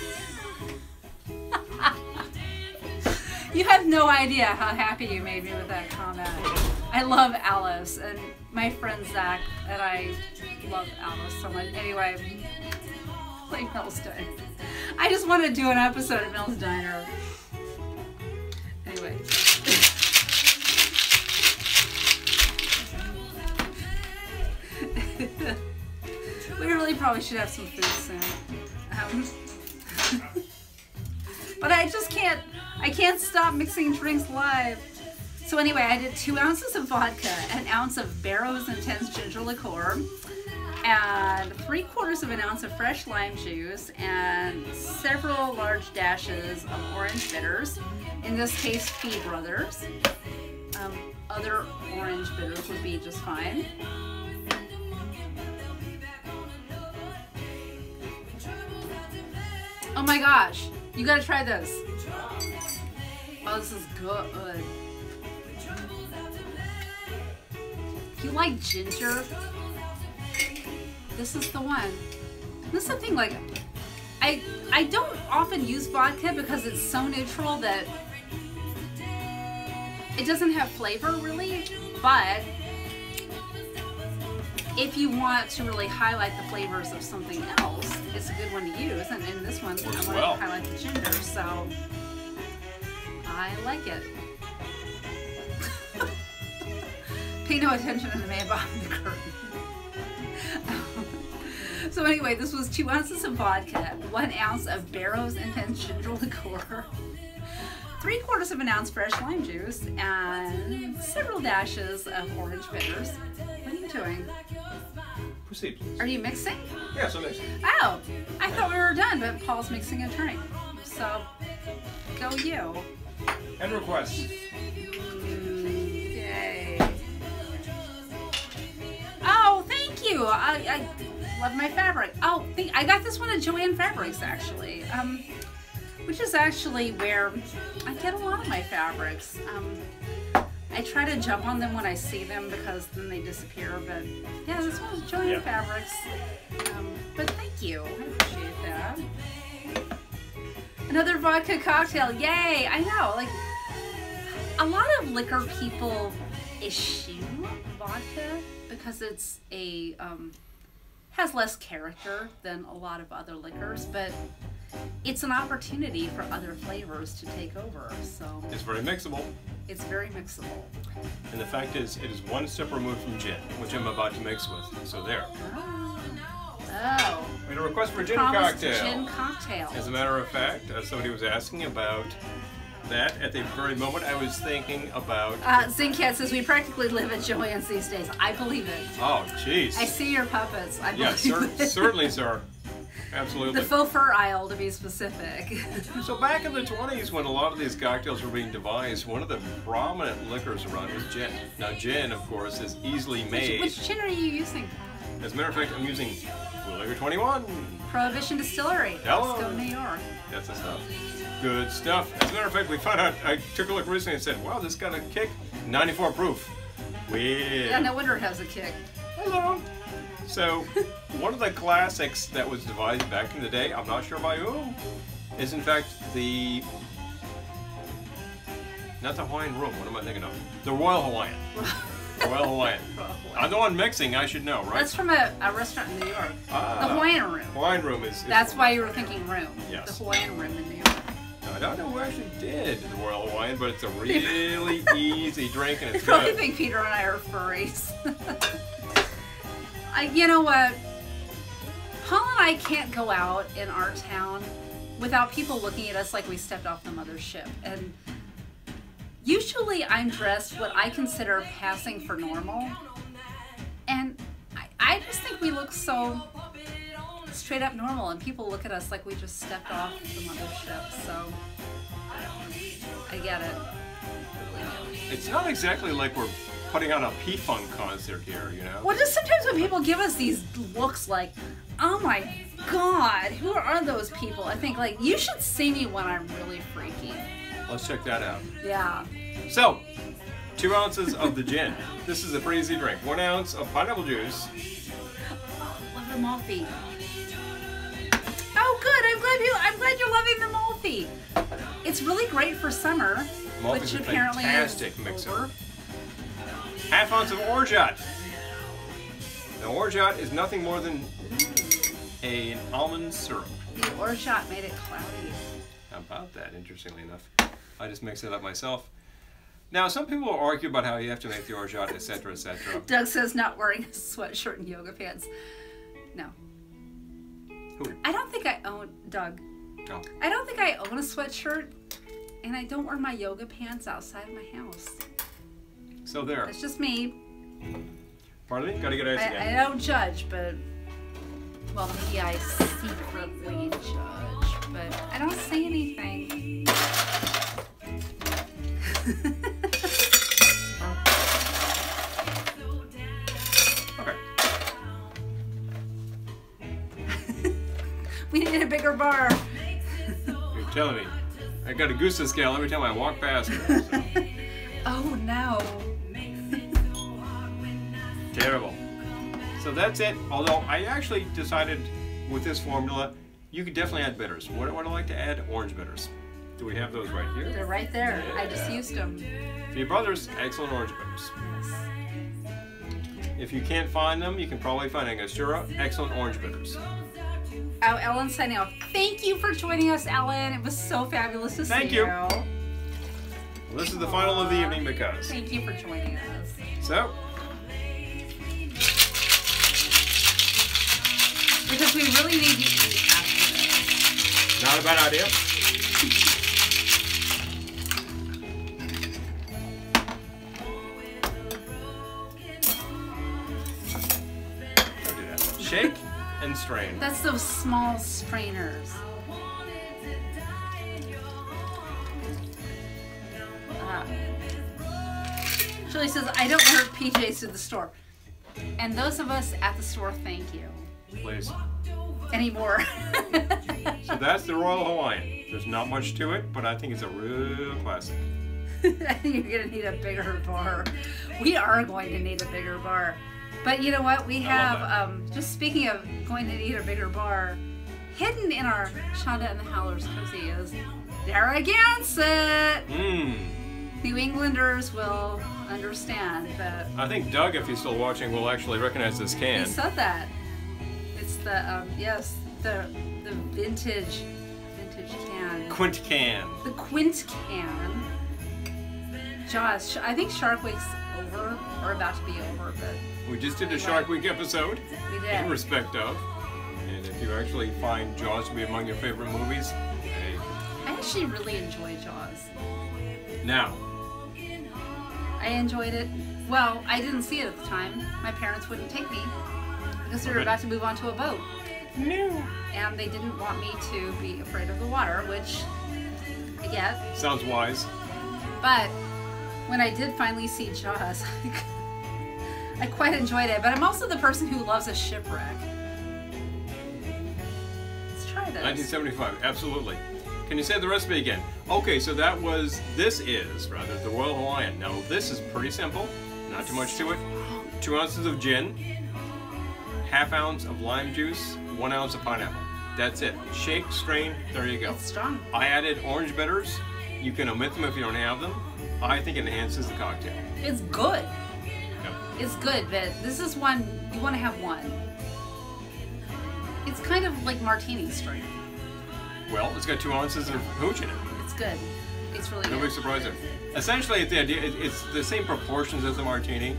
You have no idea how happy you made me with that comment. I love Alice, and my friend Zach and I love Alice so much. Anyway, like Mel's Diner. I just want to do an episode of Mel's Diner. Anyway. We really probably should have some food soon. But I just can't, I can't stop mixing drinks live. So anyway, I did 2 ounces of vodka, 1 ounce of Barrow's Intense Ginger Liqueur, and 3/4 of an ounce of fresh lime juice, and several large dashes of orange bitters. In this case, Fee Brothers. Other orange bitters would be just fine. Oh my gosh, you gotta try this. Oh, this is good. If you like ginger, this is the one. This is the thing, like, I don't often use vodka because it's so neutral that it doesn't have flavor really, but if you want to really highlight the flavors of something else, it's a good one to use. And in this one, I want to highlight the ginger, so I like it. Pay no attention to the man behind the curtain. So anyway, this was 2 ounces of vodka, 1 ounce of Barrow's Intense Ginger Liqueur, 3/4 of an ounce fresh lime juice, and several dashes of orange bitters. What are you doing? Proceed, please. Are you mixing? Yes, I'm mixing. Oh, I thought we were done, but Paul's mixing a drink. So, go you. And request. Yay. Oh, thank you. I love my fabric. Oh, I got this one at Joanne Fabrics, actually, which is actually where I get a lot of my fabrics. I try to jump on them when I see them because then they disappear, but yeah, this one's Joanne Fabrics. But thank you, I appreciate that. Another vodka cocktail, yay! I know, like, a lot of liquor people eschew vodka because it's a, has less character than a lot of other liquors, but it's an opportunity for other flavors to take over, so. It's very mixable. It's very mixable. And the fact is, it is 1 step removed from gin, which I'm about to mix with, so there. Oh. We had a request for a gin cocktail. Gin cocktail. As a matter of fact, somebody was asking about that. At the very moment, I was thinking about... Zincat says, we practically live at Joanne's these days. I believe it. Oh, jeez. I see your puppets. I believe it. Certainly, sir. Absolutely. The faux fur aisle, to be specific. So back in the 20s, when a lot of these cocktails were being devised, one of the prominent liquors around was gin. Now, gin, of course, is easily made. Which gin are you using? As a matter of fact, I'm using Bootlegger 21. Prohibition Distillery. Hello. Let's go to New York. That's the stuff. Good stuff. As a matter of fact, we found out, I took a look recently and said, wow, this got a kick. 94 proof. Weird. Yeah, no wonder it has a kick. Hello. So, one of the classics that was devised back in the day, I'm not sure by whom, is in fact the... Not the Hawaiian room, what am I thinking of? The Royal Hawaiian. Royal Hawaiian. I'm the one mixing, I should know, right? That's from a restaurant in New York. The Hawaiian room. Hawaiian room is... That's why you were thinking room. Yes. The Hawaiian room in New York. I don't know who actually did the Royal Hawaiian, but it's a really easy drink and it's good. I really think Peter and I are furries. You know what? Paul and I can't go out in our town without people looking at us like we stepped off the mothership. And usually I'm dressed what I consider passing for normal. And I just think we look so straight up normal and people look at us like we just stepped off the mothership. So I get it. It's not exactly like we're putting on a P-Funk concert here, you know? Well, just sometimes when people give us these looks like, oh my god, who are those people? I think, like, you should see me when I'm really freaky. Let's check that out. Yeah. So, 2 ounces of the gin. This is a pretty easy drink. 1 ounce of pineapple juice. Oh, love the Malfi. Oh, good. I'm glad you're loving the Malfi. It's really great for summer, Malfi's which apparently is fantastic mixer. 1/2 ounce of orgeat. The orgeat is nothing more than an almond syrup. The orgeat made it cloudy. How about that? Interestingly enough, I just mixed it up myself. Now, some people argue about how you have to make the orgeat, etc., etc. Doug says not wearing a sweatshirt and yoga pants. No. Who? I don't think I own Doug. Oh. I don't think I own a sweatshirt, and I don't wear my yoga pants outside of my house. So there. It's just me. Pardon me? Gotta get ice again. I don't judge, but... Well, maybe I secretly judge, but I don't say anything. Okay. We need a bigger bar. You're telling me. I got a goose scale every time I walk past her. So. Oh, no. Terrible. So that's it. Although I actually decided with this formula, you could definitely add bitters. What do I like to add? Orange bitters. Do we have those right here? They're right there. Yeah. I just used them. Fee Brothers, excellent orange bitters. If you can't find them, you can probably find Angostura, excellent orange bitters. Oh, Ellen's signing off. Thank you for joining us, Ellen. It was so fabulous to see you. Thank you. This is the final of the evening because... Thank you for joining us. So... Because we really need you to eat after this. Not a bad idea. Don't do that. Shake and strain. That's those small strainers. Julie says, I don't wear PJs to the store. And those of us at the store, thank you. Please. Anymore. So that's the Royal Hawaiian. There's not much to it, but I think it's a real classic. I think you're going to need a bigger bar. We are going to need a bigger bar. But you know what? We have, just speaking of going to need a bigger bar, hidden in our Shanda and the Howlers cozy is Narragansett. Mmm. New Englanders will understand, but... I think Doug, if he's still watching, will actually recognize this can. He said that. It's the, yes, the vintage can. Quint can. The Quint can. Jaws, I think Shark Week's over, or about to be over, but... We just did a Shark Week episode. We did. In respect of. And if you actually find Jaws to be among your favorite movies, hey. I actually really enjoy Jaws. Now. I enjoyed it. Well, I didn't see it at the time. My parents wouldn't take me because we were about to move onto a boat. No. And they didn't want me to be afraid of the water, which I get. Sounds wise. But when I did finally see Jaws, I quite enjoyed it, but I'm also the person who loves a shipwreck. Let's try this. 1975, absolutely. Can you say the recipe again? Okay, so that was, this is, rather, the Royal Hawaiian. Now, this is pretty simple, not too much to it. 2 ounces of gin, 1/2 ounce of lime juice, 1 ounce of pineapple. That's it. Shake, strain, there you go. It's strong. I added orange bitters. You can omit them if you don't have them. I think it enhances the cocktail. It's good. Yep. It's good, but this is one, you want to have one. It's kind of like martini strain. Well, it's got 2 ounces of hooch in it. It's good. It's really good. No big surprise there. Essentially, it's the idea, it's the same proportions as the martini,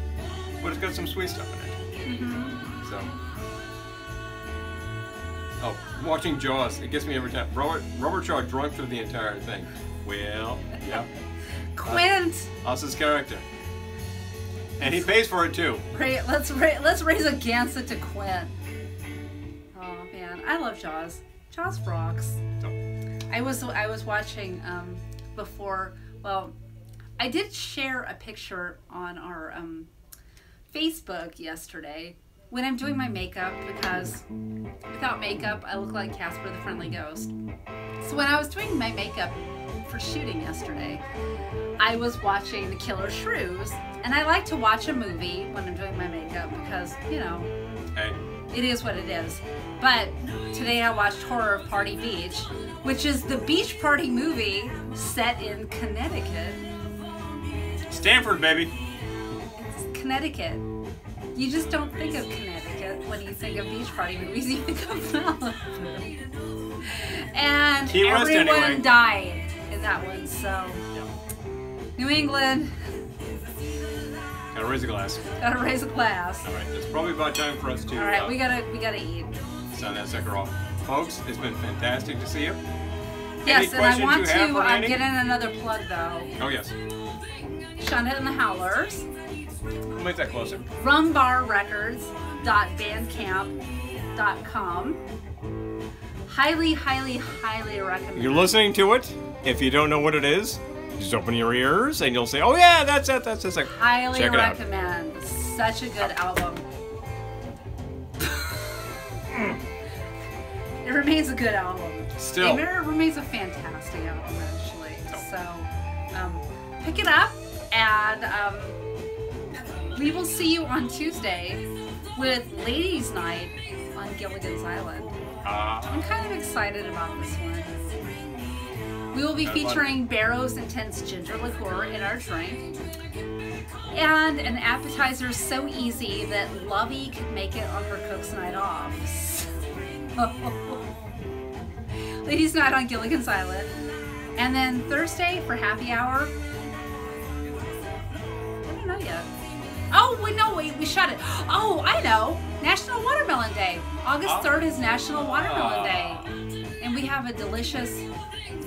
but it's got some sweet stuff in it. Mm-hmm. So, oh, watching Jaws, it gets me every time. Robert Shaw drunk through the entire thing. Well, yeah. Quint. That's his character. And he pays for it too. Right, let's raise a Gansett to Quint. Oh man, I love Jaws. Jaws rocks. Oh. I was watching before. Well, I did share a picture on our Facebook yesterday when I'm doing my makeup, because without makeup I look like Casper the Friendly Ghost. So when I was doing my makeup for shooting yesterday, I was watching The Killer Shrews, and I like to watch a movie when I'm doing my makeup because, you know, hey, it is what it is. But today I watched Horror of Party Beach, which is the beach party movie set in Connecticut. Stanford, baby. It's Connecticut. You just don't think of Connecticut when you think of beach party movies. You think of Malibu. And everyone anyway died in that one. So New England. Gotta raise a glass. Gotta raise a glass. All right, it's probably about time for us to. All right, we gotta eat. Sign that sucker off, folks. It's been fantastic to see you. Yes, and I want to get in another plug though. Oh yes. Shanda and the Howlers. We'll make that closer. Rumbarrecords.bandcamp.com. Highly, highly, highly recommend. You're listening to it. If you don't know what it is, just open your ears and you'll say, oh yeah, that's it, that's it. Highly recommend. Such a good album. It remains a good album. Still. It remains a fantastic album, actually. So pick it up, and we will see you on Tuesday with Ladies' Night on Gilligan's Island. I'm kind of excited about this one. We will be featuring Barrow's Intense Ginger Liqueur in our drink, and an appetizer so easy that Lovey could make it on her cook's night off. So, Ladies' Night on Gilligan's Island. And then Thursday for happy hour, I don't know yet. Oh, wait, no, we shut it. Oh, I know. National Watermelon Day. August 3rd is National Watermelon Day. And we have a delicious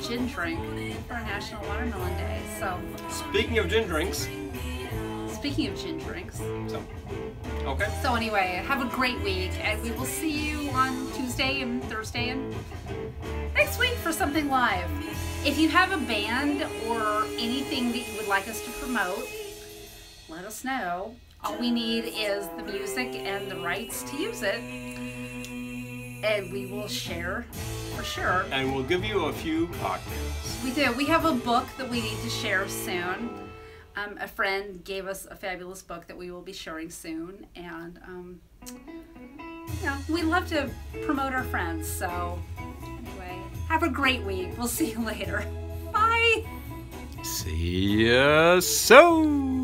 gin drink for National Watermelon Day. So, speaking of gin drinks. Speaking of gin drinks. So, okay. So anyway, have a great week, and we will see you on Tuesday and Thursday and next week for something live. If you have a band or anything that you would like us to promote, let us know. All we need is the music and the rights to use it, and we will share for sure. And we'll give you a few cocktails. We do. We have a book that we need to share soon. A friend gave us a fabulous book that we will be sharing soon, and yeah, we love to promote our friends. So anyway, have a great week. We'll see you later. Bye. See ya soon.